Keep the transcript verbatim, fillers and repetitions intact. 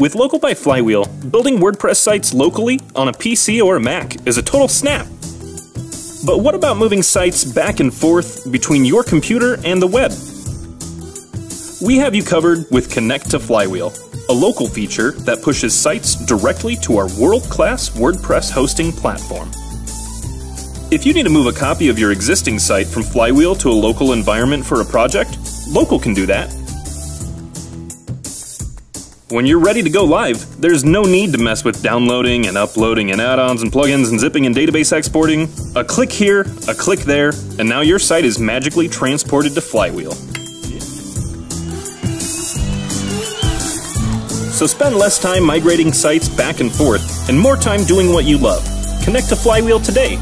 With Local by Flywheel, building WordPress sites locally on a P C or a Mac is a total snap. But what about moving sites back and forth between your computer and the web? We have you covered with Connect to Flywheel, a local feature that pushes sites directly to our world-class WordPress hosting platform. If you need to move a copy of your existing site from Flywheel to a local environment for a project, Local can do that. When you're ready to go live, there's no need to mess with downloading and uploading and add-ons and plugins and zipping and database exporting. A click here, a click there, and now your site is magically transported to Flywheel. So spend less time migrating sites back and forth and more time doing what you love. Connect to Flywheel today.